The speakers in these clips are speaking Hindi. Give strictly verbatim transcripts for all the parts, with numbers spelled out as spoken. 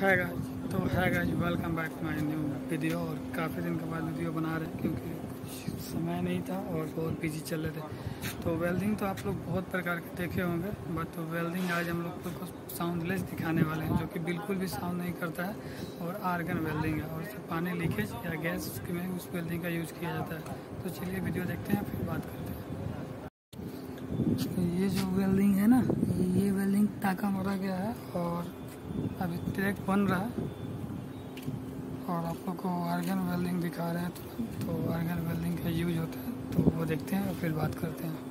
हाय गाइस, तो hi guys, welcome back to my new video. और काफ़ी दिन के बाद वीडियो बना रहे हैं क्योंकि कुछ समय नहीं था और बहुत बिजी चल रहे थे। तो वेल्डिंग तो आप लोग बहुत प्रकार के देखे होंगे, बट तो वेल्डिंग आज हम लोग को साउंडलेस दिखाने वाले हैं, जो कि बिल्कुल भी साउंड नहीं करता है और आर्गन वेल्डिंग है। और पानी लीकेज या गैस में उस वेल्डिंग का यूज़ किया जाता है। तो चलिए वीडियो देखते हैं, फिर बात करते हैं। ये जो वेल्डिंग है ना, ये वेल्डिंग ताका मारा गया है और अभी ट्रैक बन रहा है और आप लोग को आर्गन वेल्डिंग दिखा रहे हैं। तो, तो आर्गन वेल्डिंग का यूज होता है, तो वो देखते हैं और फिर बात करते हैं।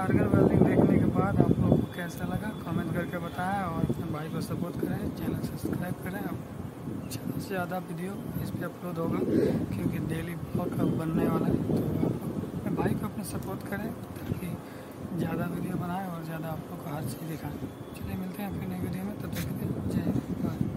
आर्गन वेल्डिंग देखने के बाद आप लोग को कैसा लगा कमेंट करके बताएं और अपने भाई को सपोर्ट करें, चैनल सब्सक्राइब करें। अब ज़्यादा से ज़्यादा वीडियो इस पर अपलोड होगा क्योंकि डेली ब्लॉग अब बनने वाला है। तो आप अपने भाई को अपने सपोर्ट करें ताकि ज़्यादा वीडियो बनाएं और ज़्यादा आप लोग को हर चीज़ दिखाएँ। चलिए मिलते हैं फिर नई वीडियो में, तब तक के लिए जय हिंद।